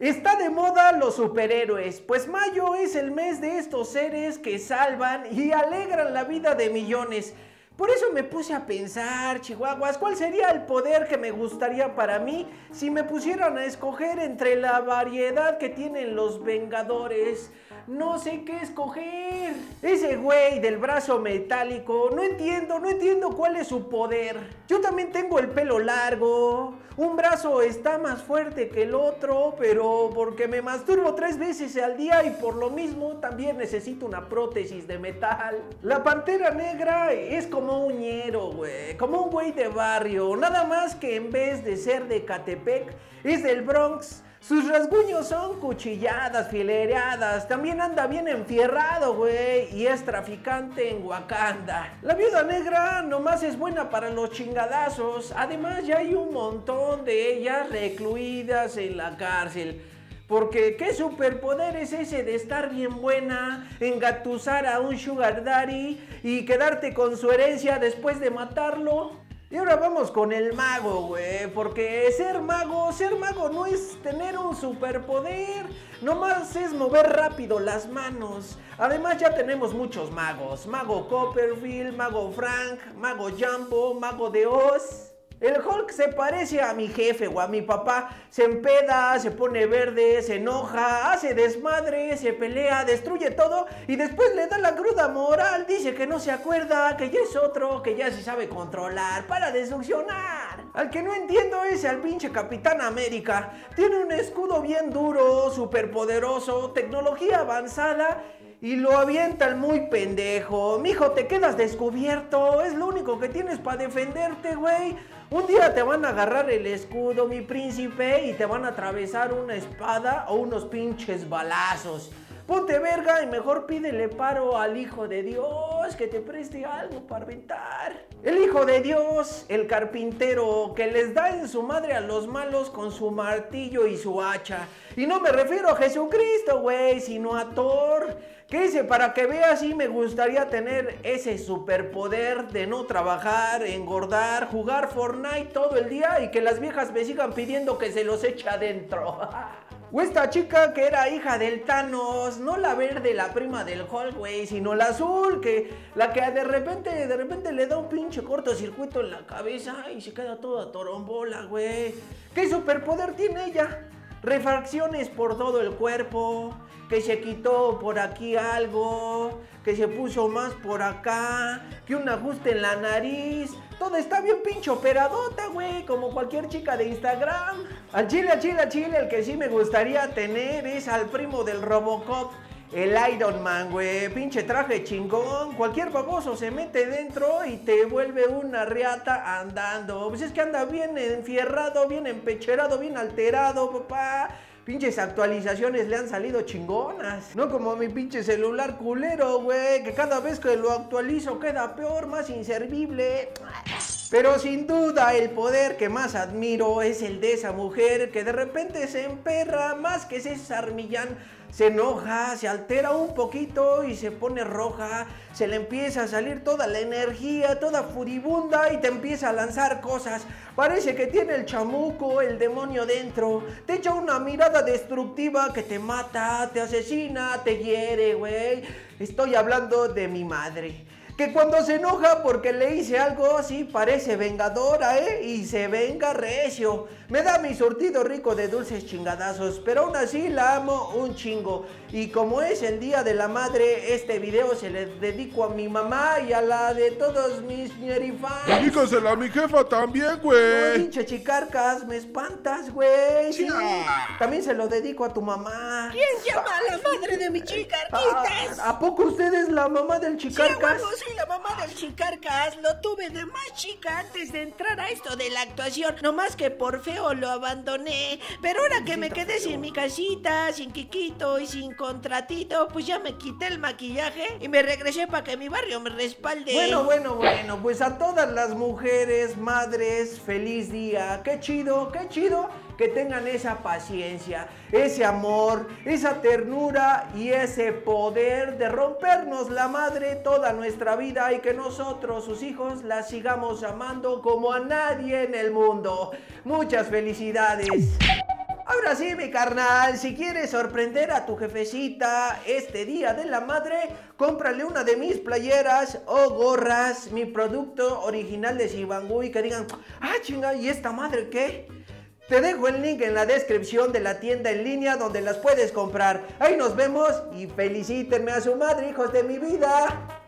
Está de moda los superhéroes, pues mayo es el mes de estos seres que salvan y alegran la vida de millones. Por eso me puse a pensar, chihuahuas, ¿cuál sería el poder que me gustaría para mí si me pusieran a escoger entre la variedad que tienen los Vengadores? No sé qué escoger. Ese güey del brazo metálico, no entiendo cuál es su poder. Yo también tengo el pelo largo. Un brazo está más fuerte que el otro, pero porque me masturbo 3 veces al día y por lo mismo también necesito una prótesis de metal. La Pantera Negra es como un ñero, güey, como un güey de barrio, nada más que en vez de ser de Catepec, es del Bronx. Sus rasguños son cuchilladas, filereadas, también anda bien enfierrado, güey, y es traficante en Wakanda. La Viuda Negra nomás es buena para los chingadazos, además ya hay un montón de ellas recluidas en la cárcel. Porque qué superpoder es ese de estar bien buena, engatusar a un sugar daddy y quedarte con su herencia después de matarlo. Y ahora vamos con el mago, güey, porque ser mago no es tener un superpoder, nomás es mover rápido las manos. Además ya tenemos muchos magos, mago Copperfield, mago Frank, mago Jumbo, mago de Oz. El Hulk se parece a mi jefe o a mi papá, se empeda, se pone verde, se enoja, hace desmadre, se pelea, destruye todo y después le da la cruda moral, dice que no se acuerda, que ya es otro, que ya se sabe controlar, para de succionar. Al que no entiendo es al pinche Capitán América, tiene un escudo bien duro, superpoderoso, tecnología avanzada y lo avientan muy pendejo. Mijo, te quedas descubierto, es lo único que tienes para defenderte, güey. Un día te van a agarrar el escudo, mi príncipe, y te van a atravesar una espada o unos pinches balazos. Ponte verga y mejor pídele paro al Hijo de Dios que te preste algo para aventar. El Hijo de Dios, el carpintero que les da en su madre a los malos con su martillo y su hacha. Y no me refiero a Jesucristo, güey, sino a Thor. Que ese, para que veas, sí me gustaría tener ese superpoder de no trabajar, engordar, jugar Fortnite todo el día y que las viejas me sigan pidiendo que se los eche adentro. O esta chica que era hija del Thanos, no la verde, la prima del Hulk, güey, sino la azul, que la que de repente le da un pinche cortocircuito en la cabeza y se queda toda torombola, güey. ¿Qué superpoder tiene ella? Refracciones por todo el cuerpo, que se quitó por aquí algo, que se puso más por acá, que un ajuste en la nariz. Todo está bien pinche operadota, güey, como cualquier chica de Instagram. Al chile, el que sí me gustaría tener es al primo del Robocop, el Iron Man, güey. Pinche traje chingón, cualquier baboso se mete dentro y te vuelve una riata andando. Pues es que anda bien enfierrado, bien empecherado, bien alterado, papá. Pinches actualizaciones le han salido chingonas. No como mi pinche celular culero, güey, que cada vez que lo actualizo queda peor, más inservible. Pero sin duda el poder que más admiro es el de esa mujer que de repente se emperra más que César Millán. Se enoja, se altera un poquito y se pone roja. Se le empieza a salir toda la energía, toda furibunda, y te empieza a lanzar cosas. Parece que tiene el chamuco, el demonio dentro. Te echa una mirada destructiva que te mata, te asesina, te hiere, güey. Estoy hablando de mi madre, que cuando se enoja porque le hice algo así parece vengadora, y se venga recio. Me da mi surtido rico de dulces chingadazos, pero aún así la amo un chingo. Y como es el día de la madre, este video se le dedico a mi mamá y a la de todos mis ñerifans. Dígasela a mi jefa también, güey. No, pinche chicarcas, me espantas, güey. Sí. También se lo dedico a tu mamá. ¿Quién llama a la madre de mi chicarquitas? ¿A poco usted es la mamá del chicarcas? Sí, la mamá del chicarcas, lo tuve de más chica antes de entrar a esto de la actuación, nomás que por feo lo abandoné, pero ahora que me quedé sin mi casita, sin Kikito y sin contratito, pues ya me quité el maquillaje y me regresé para que mi barrio me respalde. Bueno, pues a todas las mujeres, madres, feliz día, qué chido que tengan esa paciencia, ese amor, esa ternura y ese poder de rompernos la madre toda nuestra vida y que nosotros, sus hijos, la sigamos amando como a nadie en el mundo. Muchas felicidades. Ahora sí, mi carnal, si quieres sorprender a tu jefecita este día de la madre, cómprale una de mis playeras o gorras, mi producto original de Sivangu, y que digan, ah, chinga, ¿y esta madre qué? Te dejo el link en la descripción de la tienda en línea donde las puedes comprar. Ahí nos vemos y felicítenme a su madre, hijos de mi vida.